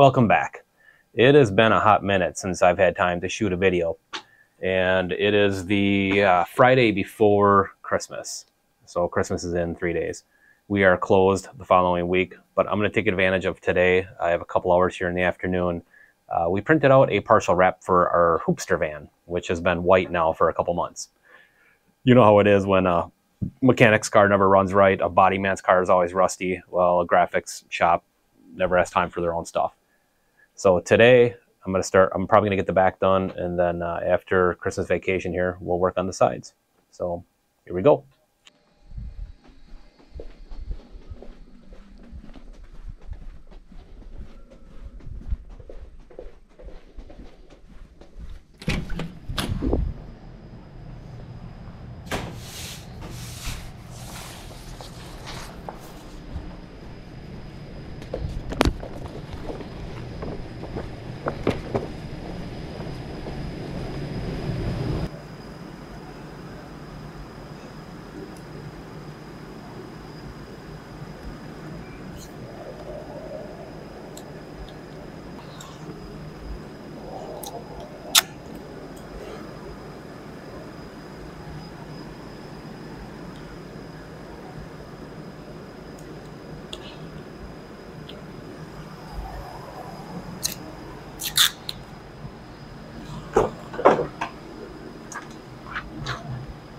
Welcome back. It has been a hot minute since I've had time to shoot a video, and it is the Friday before Christmas. So Christmas is in 3 days. We are closed the following week, but I'm going to take advantage of today. I have a couple hours here in the afternoon. We printed out a partial wrap for our Hoopster van, which has been white now for a couple months. You know how it is when a mechanic's car never runs right, a body man's car is always rusty. Well, a graphics shop never has time for their own stuff. So today I'm probably going to get the back done, and then after Christmas vacation here, we'll work on the sides. So here we go.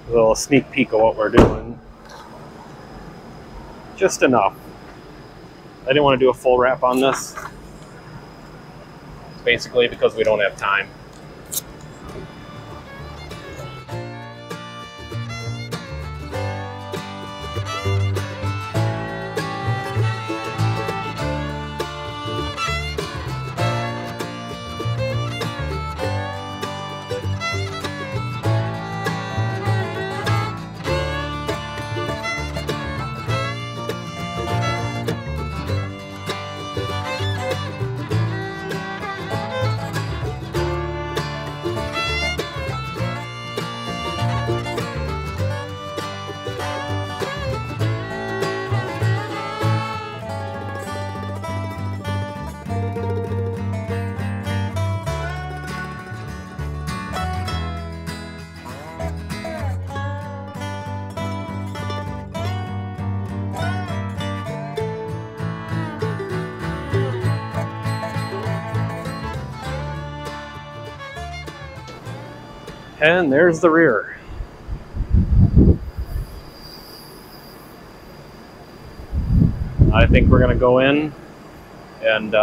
A little sneak peek of what we're doing. Just enough. I didn't want to do a full wrap on this, basically because we don't have time. And there's the rear. I think we're gonna go in and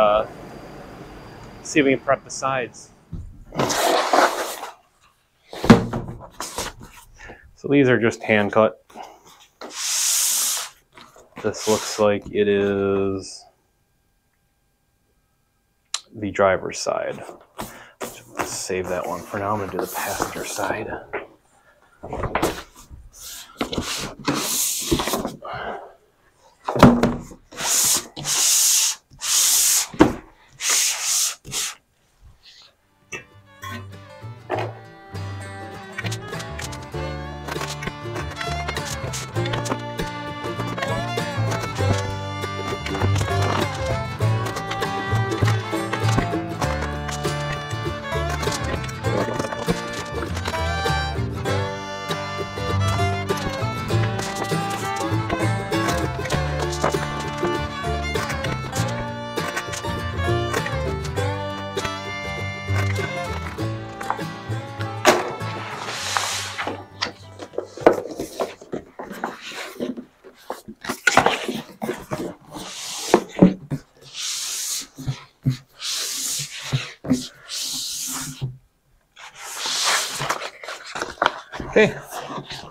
see if we can prep the sides. So these are just hand cut. This looks like it is the driver's side. Save that one for now. I'm gonna do the passenger side. Okay,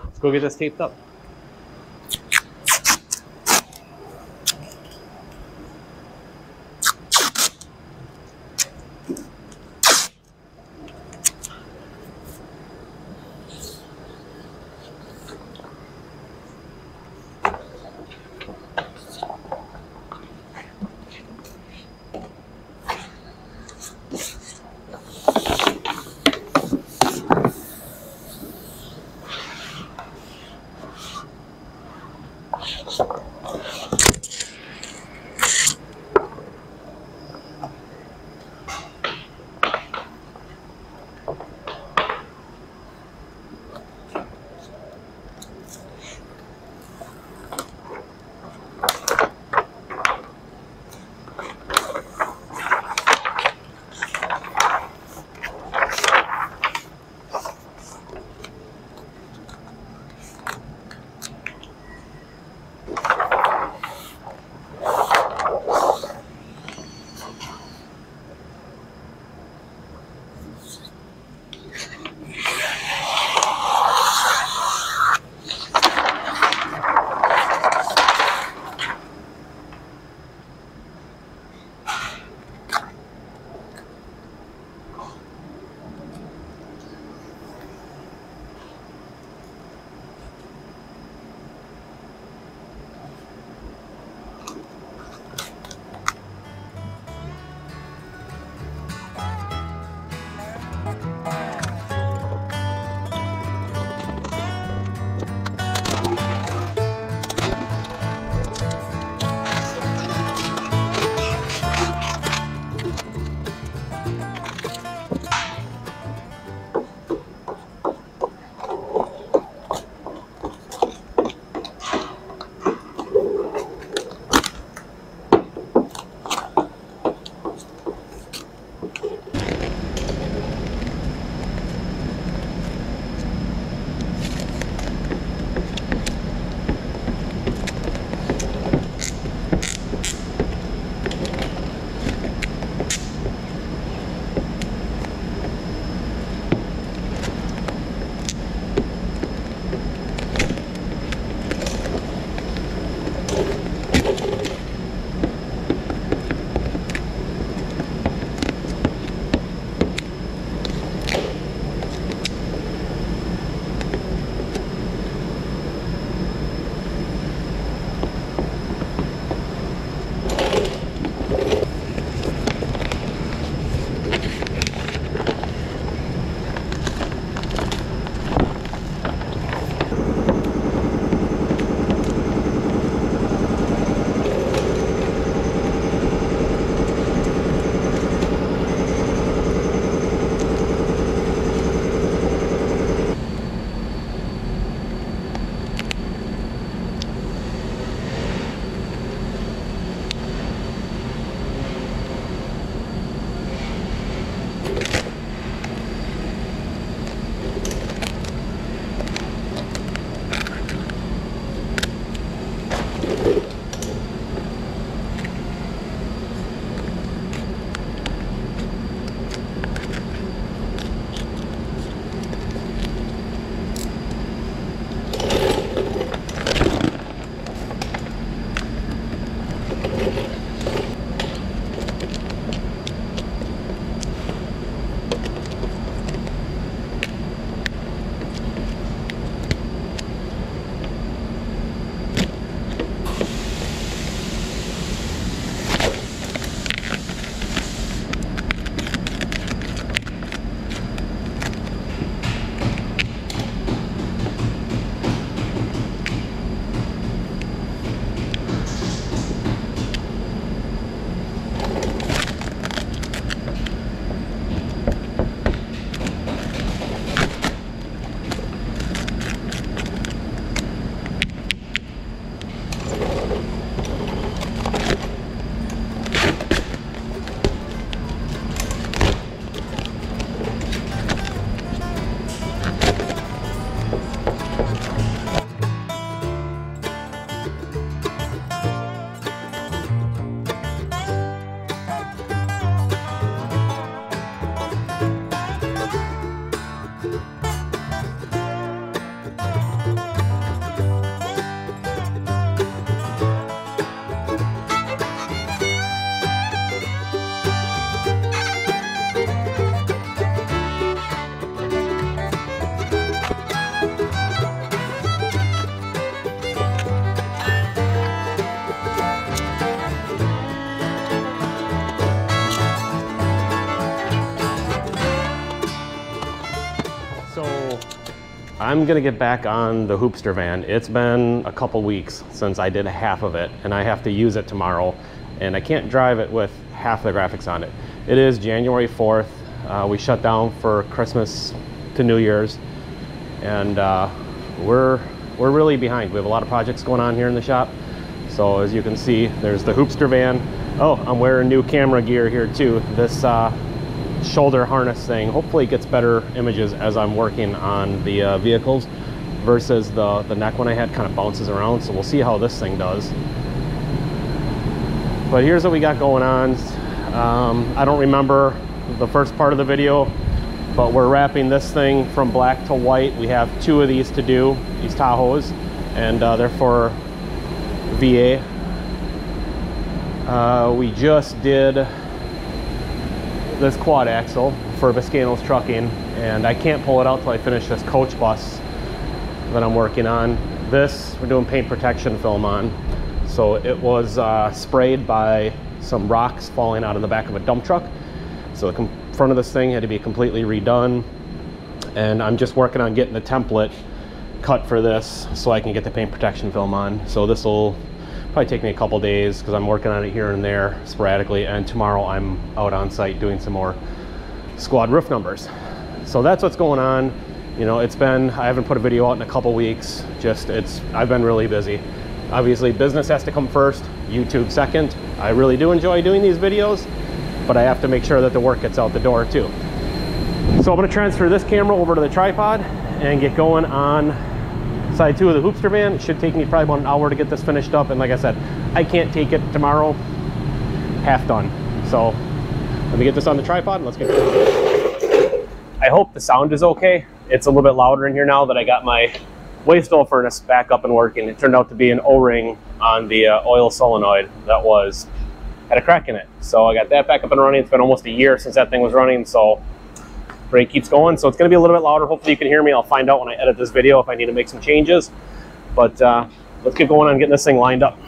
let's go get this taped up. I'm gonna get back on the Hoopster van. It's been a couple weeks since I did half of it, and I have to use it tomorrow, and I can't drive it with half the graphics on it. It is January 4th. We shut down for Christmas to New Year's, and we're really behind. We have a lot of projects going on here in the shop. So as you can see, there's the Hoopster van. Oh, I'm wearing new camera gear here too. This shoulder harness thing hopefully gets better images as I'm working on the vehicles versus the neck one I had kind of bounces around. So we'll see how this thing does. But here's what we got going on. I don't remember the first part of the video, but we're wrapping this thing from black to white. We have two of these to do, these Tahoes, and they're for VA. We just did this quad axle for Biscano's trucking, and I can't pull it out till I finish this coach bus that I'm working on. This we're doing paint protection film on. So it was sprayed by some rocks falling out of the back of a dump truck. So the front of this thing had to be completely redone. And I'm just working on getting the template cut for this so I can get the paint protection film on. So this will probably take me a couple days because I'm working on it here and there sporadically. And tomorrow I'm out on site doing some more squad roof numbers. So that's what's going on. You know, it's been, I haven't put a video out in a couple weeks. Just, it's, I've been really busy. Obviously, business has to come first, YouTube second. I really do enjoy doing these videos, but I have to make sure that the work gets out the door too. So I'm gonna transfer this camera over to the tripod and get going on side two of the Hoopster van. It should take me probably about an hour to get this finished up. And like I said, I can't take it tomorrow, half done. So let me get this on the tripod and let's get going. I hope the sound is okay. It's a little bit louder in here now that I got my waste oil furnace back up and working. It turned out to be an O-ring on the oil solenoid that had a crack in it. So I got that back up and running. It's been almost a year since that thing was running, so brake keeps going. So it's gonna be a little bit louder. Hopefully you can hear me. I'll find out when I edit this video if I need to make some changes. But let's get going on getting this thing lined up.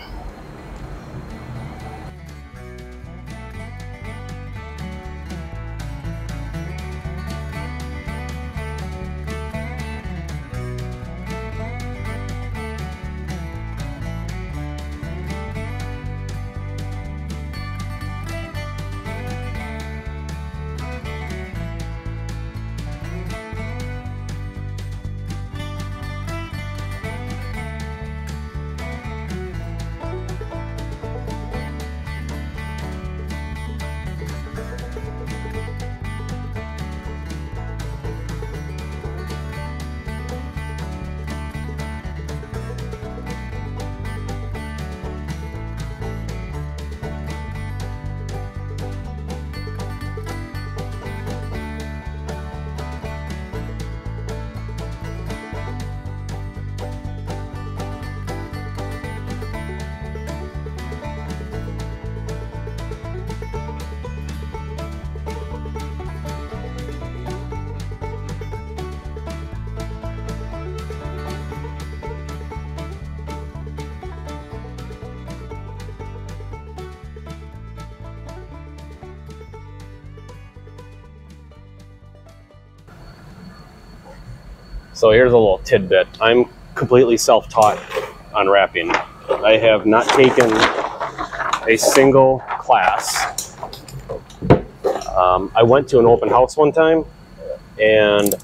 So here's a little tidbit. I'm completely self-taught on wrapping. I have not taken a single class. I went to an open house one time, and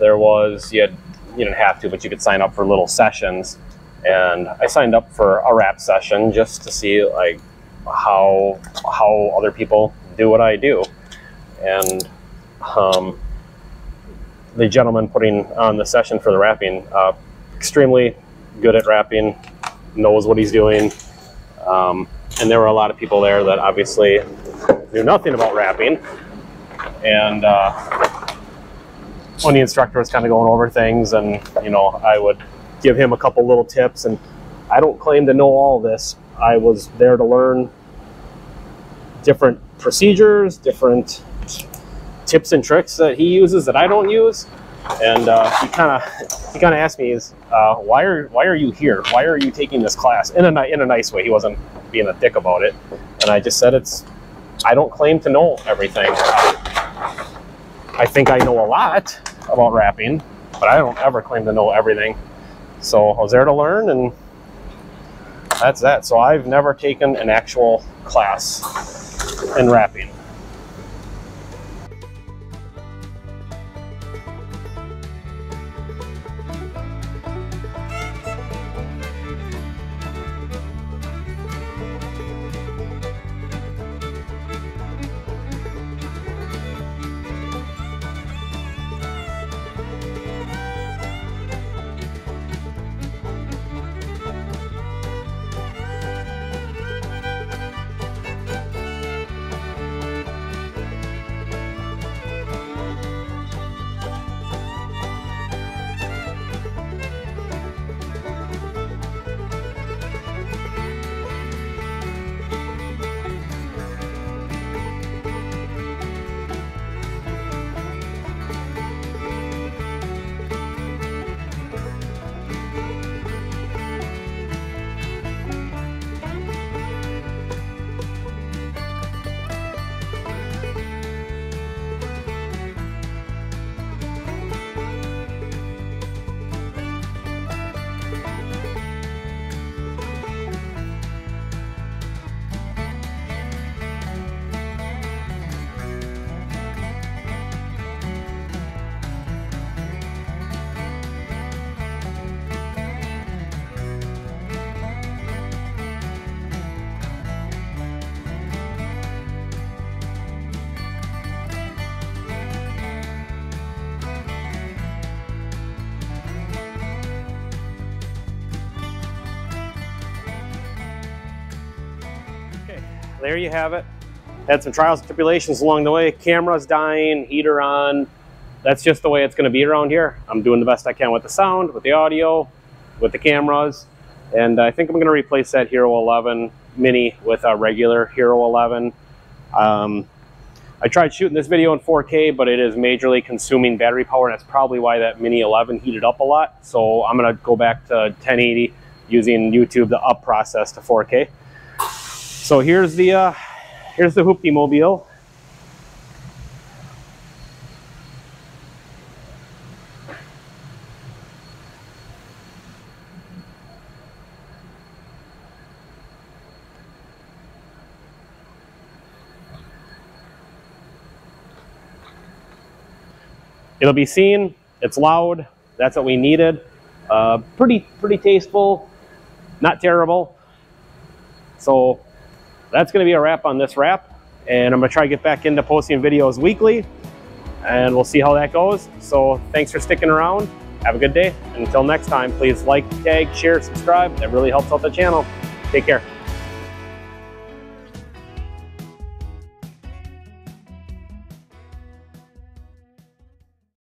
there was, you didn't have to, but you could sign up for little sessions. And I signed up for a wrap session just to see like how other people do what I do. And the gentleman putting on the session for the wrapping, extremely good at wrapping, knows what he's doing. And there were a lot of people there that obviously knew nothing about wrapping. And when the instructor was kind of going over things, and you know, I would give him a couple little tips, and I don't claim to know all this. I was there to learn different procedures, different tips and tricks that he uses that I don't use. And he kind of asked me, why are you here? Why are you taking this class? In a nice way. He wasn't being a dick about it. And I just said, I don't claim to know everything. I think I know a lot about wrapping, but I don't ever claim to know everything. So I was there to learn, and that's that. So I've never taken an actual class in wrapping. There you have it. Had some trials and tribulations along the way. Camera's dying, heater on. That's just the way it's going to be around here. I'm doing the best I can with the sound, with the audio, with the cameras. And I think I'm going to replace that Hero 11 Mini with a regular Hero 11. I tried shooting this video in 4K, but it is majorly consuming battery power. And that's probably why that Mini 11 heated up a lot. So I'm going to go back to 1080 using YouTube, the up process to 4K. So here's the Hoopty Mobile. It'll be seen. It's loud. That's what we needed. Pretty tasteful. Not terrible. So that's going to be a wrap on this wrap, and I'm going to try to get back into posting videos weekly, and we'll see how that goes. So thanks for sticking around. Have a good day. And until next time, please like, tag, share, subscribe. That really helps out the channel. Take care.